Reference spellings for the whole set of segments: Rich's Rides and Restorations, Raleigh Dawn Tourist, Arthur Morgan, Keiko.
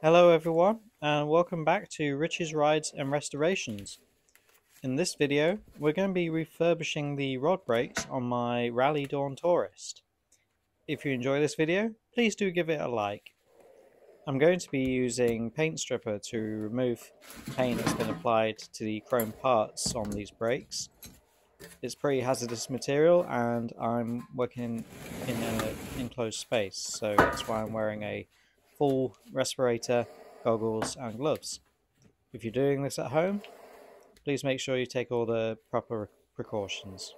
Hello everyone, and welcome back to Rich's Rides and Restorations. In this video we're going to be refurbishing the rod brakes on my Raleigh Dawn Tourist. If you enjoy this video, please do give it a like. I'm going to be using paint stripper to remove paint that's been applied to the chrome parts on these brakes. It's pretty hazardous material and I'm working in an enclosed space, so that's why I'm wearing a full respirator, goggles and gloves. If you're doing this at home, please make sure you take all the proper precautions.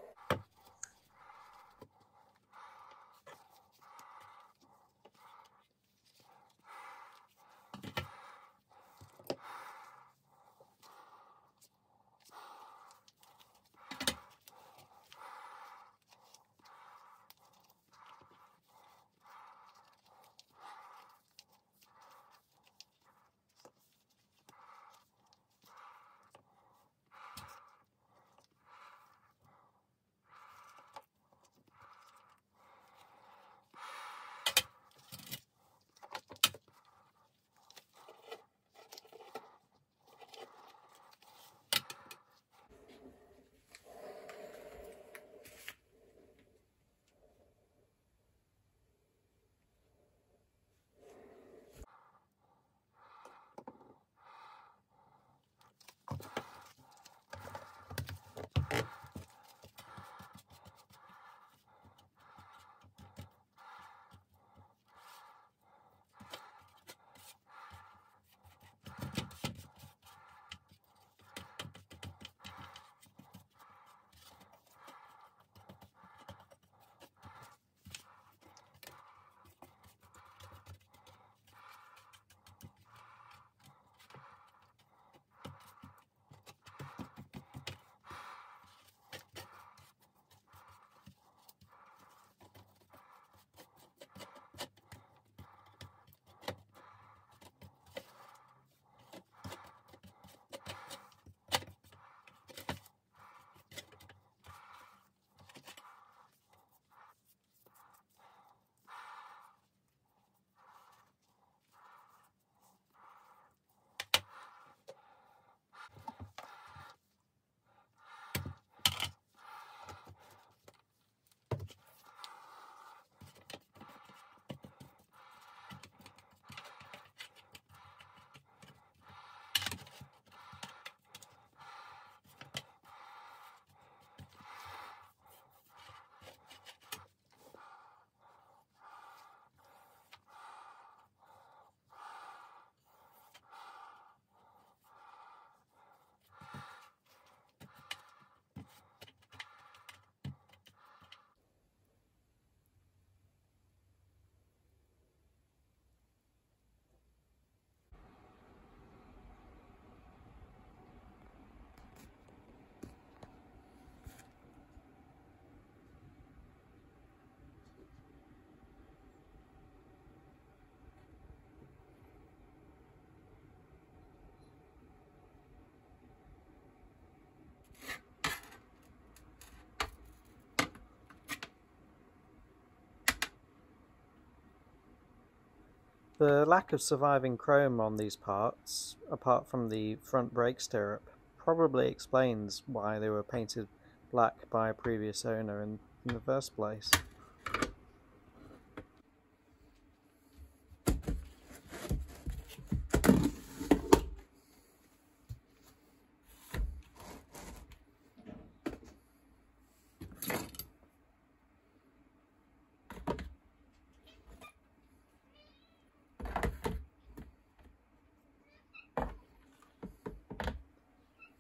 The lack of surviving chrome on these parts, apart from the front brake stirrup, probably explains why they were painted black by a previous owner in the first place.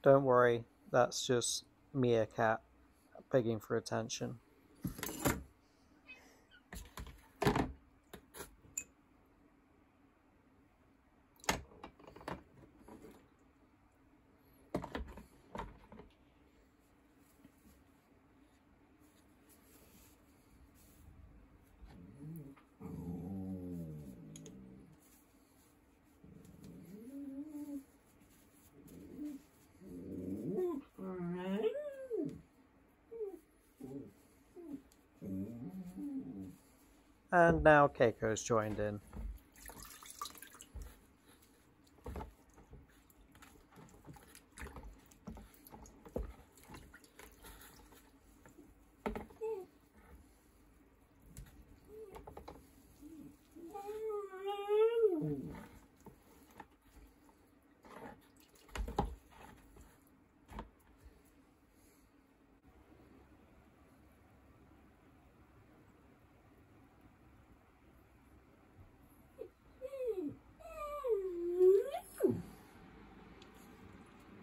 Don't worry, that's just me, a cat, begging for attention. And now Keiko's joined in.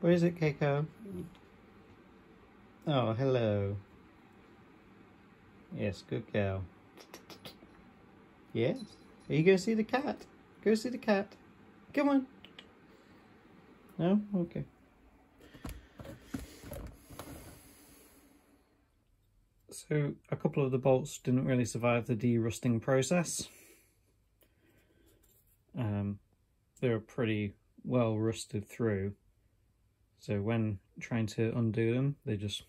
What is it, Keiko? Oh, hello. Yes, good girl. Yes? Are you going to see the cat? Go see the cat. Come on. No? Okay. So, a couple of the bolts didn't really survive the de-rusting process. They were pretty well rusted through. So when trying to undo them, they just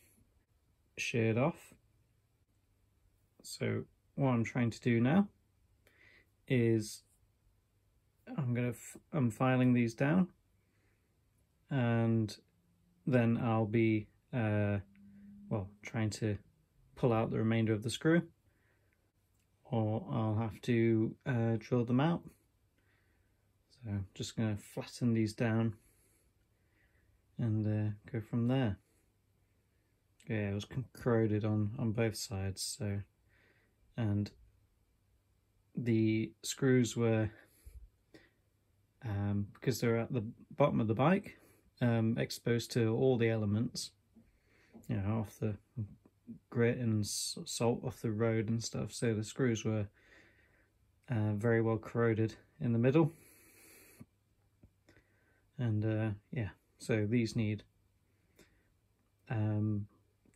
sheared off. So what I'm trying to do now is I'm filing these down, and then I'll be trying to pull out the remainder of the screw, or I'll have to drill them out. So I'm just going to flatten these down and go from there. Yeah, it was corroded on both sides, so, and the screws were, because they're at the bottom of the bike, exposed to all the elements, you know, off the grit and salt off the road and stuff, so the screws were very well corroded in the middle, and yeah, so these need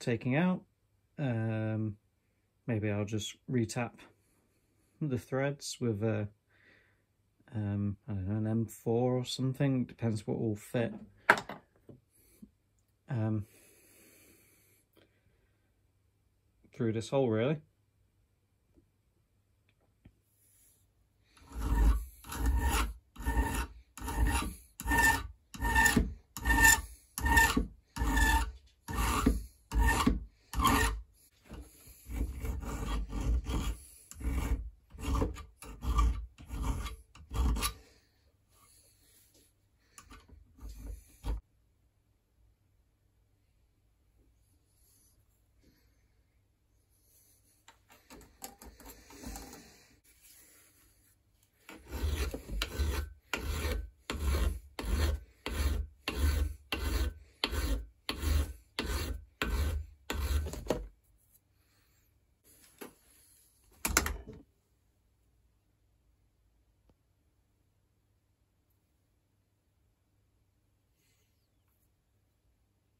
taking out. Maybe I'll just retap the threads with a I don't know, an M4 or something, depends what will fit. Through this hole, really.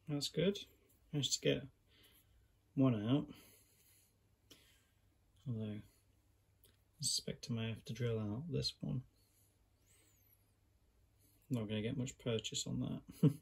That's good. I managed to get one out, although I suspect I may have to drill out this one. I'm not going to get much purchase on that.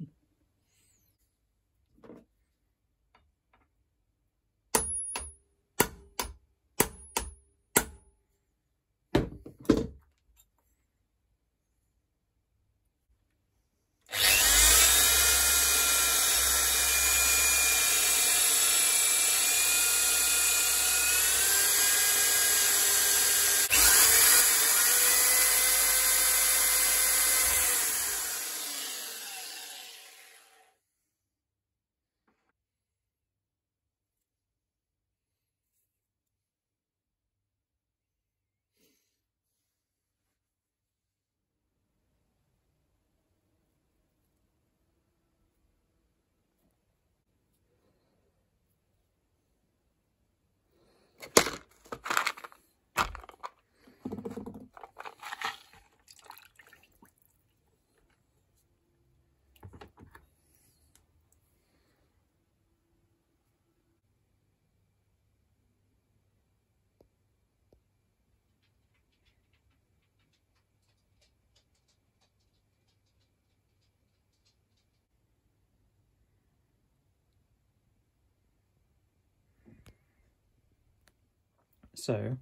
So,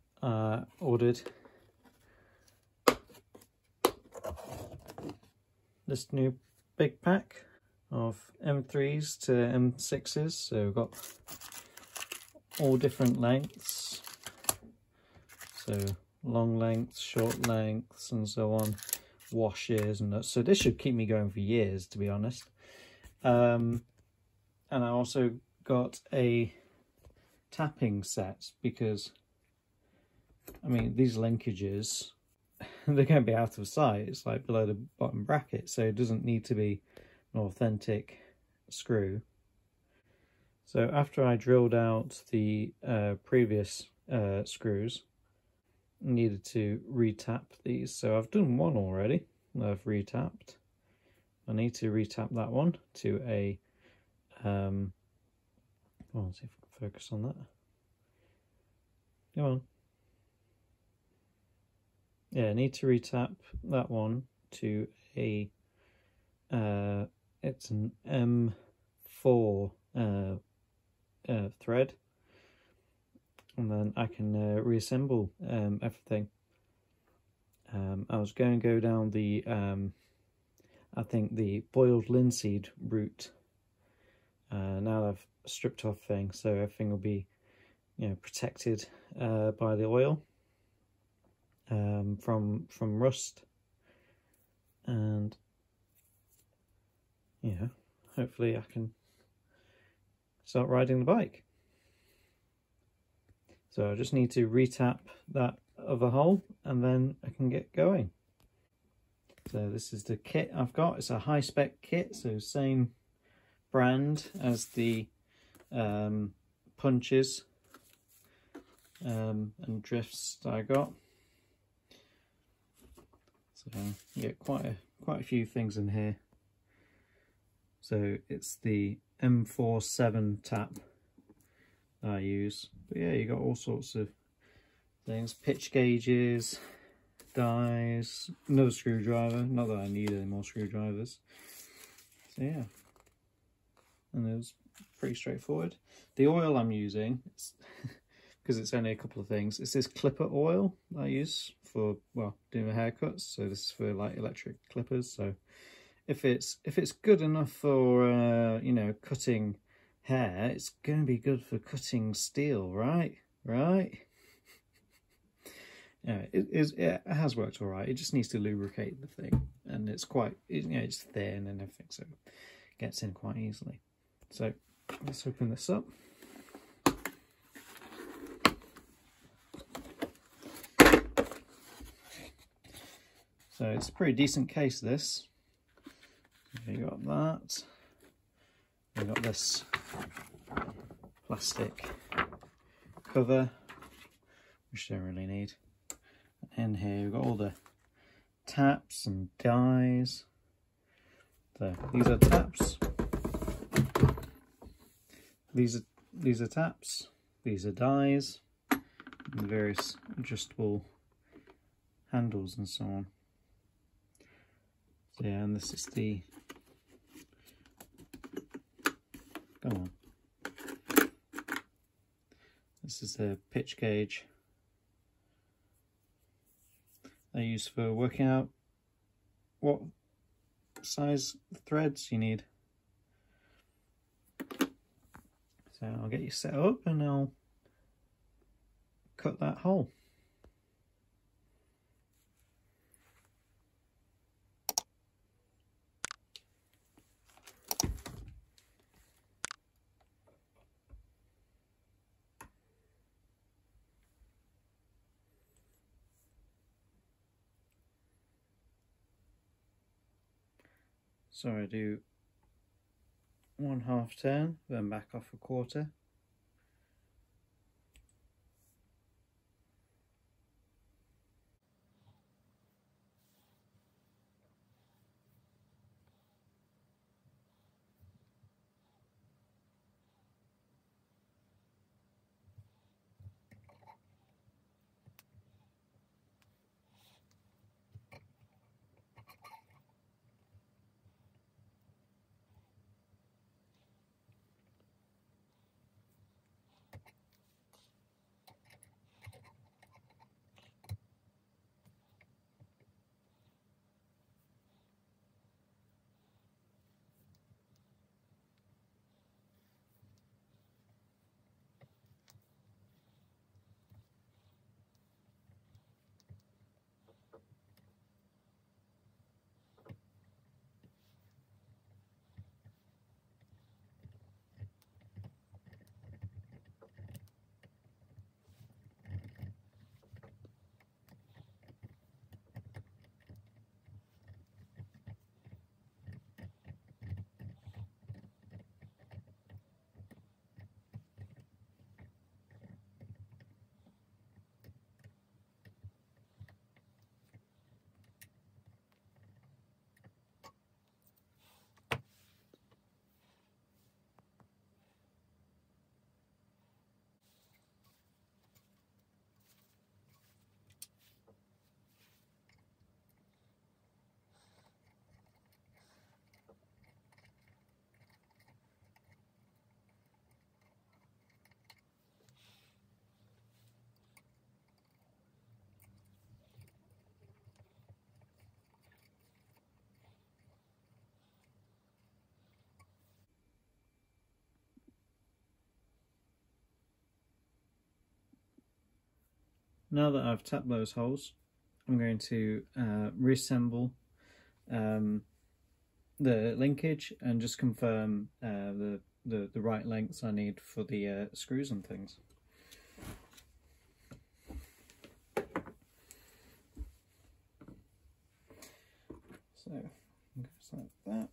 ordered this new big pack of M3s to M6s, so we've got all different lengths, so long lengths, short lengths, and so on, washes and that. So this should keep me going for years, to be honest. And I also got a tapping set, because I mean, these linkages, they're going to be out of sight. It's like below the bottom bracket, so it doesn't need to be an authentic screw. So after I drilled out the previous screws, I needed to retap these. So I've done one already, I've retapped. I need to retap that one to a, come on, let's see if I can focus on that. Come on. Yeah, I need to retap that one to a, it's an M4 thread. And then I can reassemble everything. I was going to go down the, I think the boiled linseed route. Now that I've stripped off things, so everything will be, you know, protected by the oil from rust, and yeah, you know, hopefully I can start riding the bike. So I just need to retap that other hole, and then I can get going. So this is the kit I've got. It's a high-spec kit, so same brand as the punches and drifts that I got. So you get quite a few things in here. So it's the M47 tap that I use. But yeah, you got all sorts of things, pitch gauges, dies, another screwdriver. Not that I need any more screwdrivers. So yeah, and it was pretty straightforward. The oil I'm using, because it's only a couple of things, it's this clipper oil that I use for, well, doing the haircuts. So this is for like electric clippers. So if it's good enough for you know, cutting hair, it's going to be good for cutting steel, right? Right. Yeah, it has worked all right. It just needs to lubricate the thing, and it's quite, you know, it's thin and everything, so it gets in quite easily. So let's open this up. So it's a pretty decent case, this. You got that. You got this plastic cover, which you don't really need. In here we've got all the taps and dies. So these are taps. These are taps, these are dies, and various adjustable handles and so on. So yeah, and this is the, come on, this is the pitch gauge I use for working out what size threads you need. So I'll get you set up and I'll cut that hole. So I do 1/2 turn, then back off a quarter. now that I've tapped those holes, I'm going to reassemble the linkage and just confirm the right lengths I need for the screws and things. So it goes like that.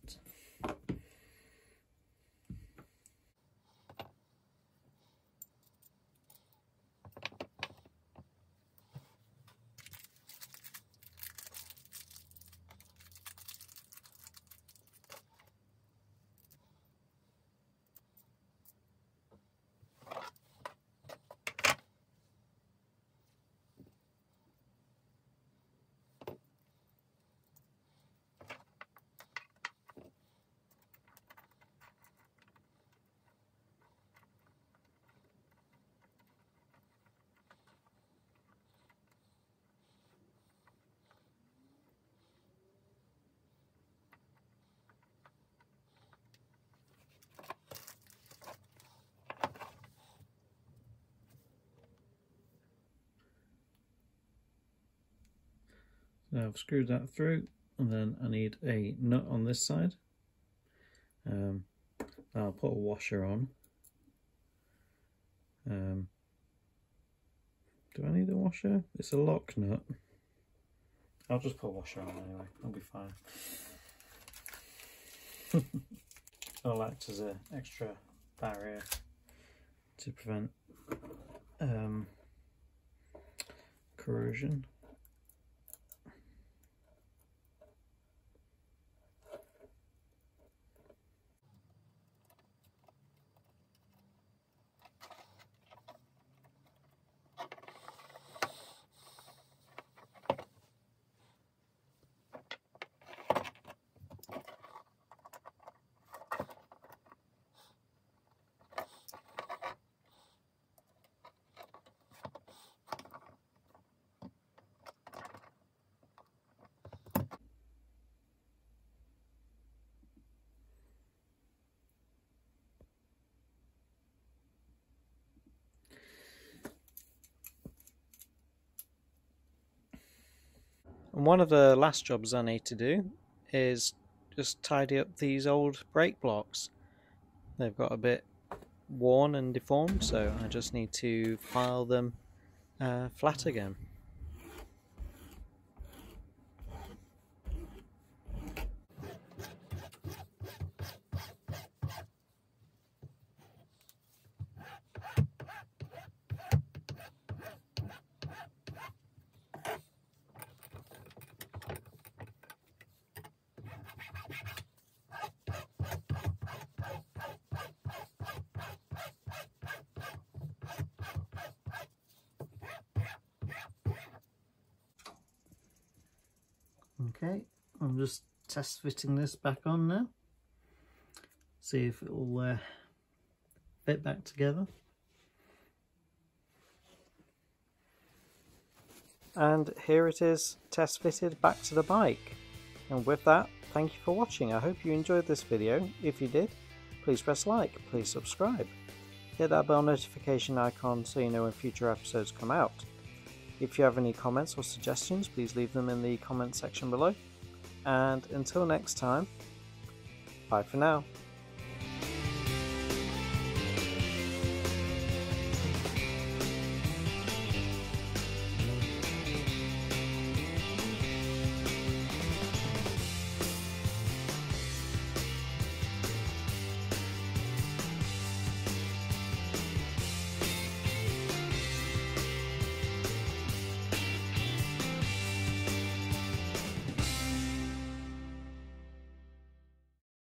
Now I've screwed that through, and then I need a nut on this side. I'll put a washer on. Do I need a washer? It's a lock nut. I'll just put a washer on anyway, I'll be fine. It'll act as an extra barrier to prevent corrosion. And one of the last jobs I need to do is just tidy up these old brake blocks. They've got a bit worn and deformed, so I just need to file them flat again. Okay, I'm just test fitting this back on now, see if it will fit back together. And here it is, test fitted back to the bike. And with that, thank you for watching. I hope you enjoyed this video. If you did, please press like, please subscribe, hit that bell notification icon so you know when future episodes come out. If you have any comments or suggestions, please leave them in the comment section below. And until next time, bye for now.